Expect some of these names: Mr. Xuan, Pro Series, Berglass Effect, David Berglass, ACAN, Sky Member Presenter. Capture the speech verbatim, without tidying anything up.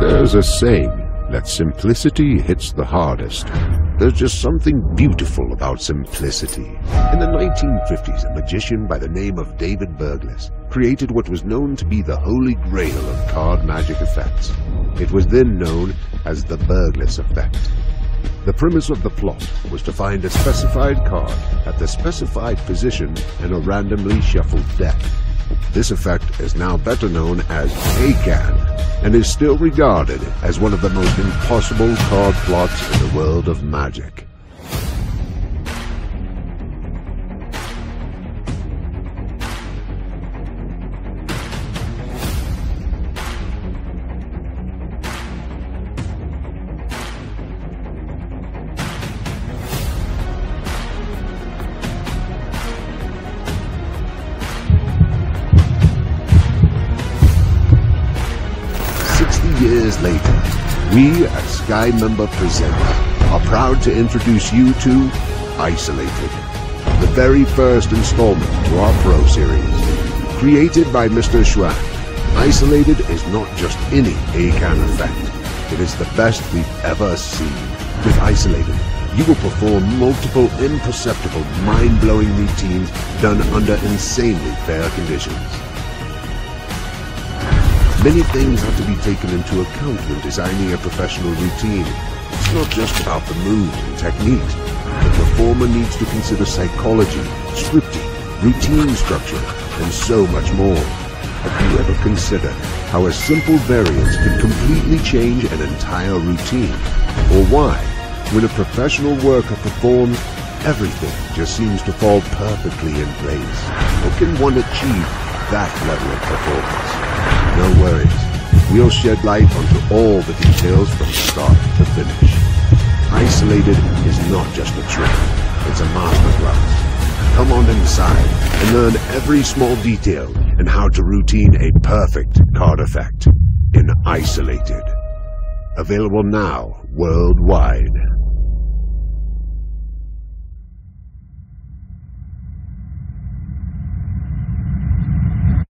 There's a saying that simplicity hits the hardest. There's just something beautiful about simplicity. In the nineteen fifties, a magician by the name of David Berglass created what was known to be the holy grail of card magic effects. It was then known as the Berglass Effect. The premise of the plot was to find a specified card at the specified position in a randomly shuffled deck. This effect is now better known as ACAN and is still regarded as one of the most impossible card plots in the world of magic. Years later, we at Sky Member Presenter are proud to introduce you to Isolated, the very first installment to our Pro Series. Created by Mister Xuan, Isolated is not just any ACAN effect, it is the best we've ever seen. With Isolated, you will perform multiple imperceptible, mind-blowing routines done under insanely fair conditions. Many things have to be taken into account when designing a professional routine. It's not just about the moves and techniques. The performer needs to consider psychology, scripting, routine structure, and so much more. Have you ever considered how a simple variance can completely change an entire routine? Or why, when a professional worker performs, everything just seems to fall perfectly in place? How can one achieve that level of performance? No worries, we'll shed light onto all the details from start to finish. Isolated is not just a trick, it's a masterclass. Come on inside and learn every small detail and how to routine a perfect card effect in Isolated. Available now worldwide.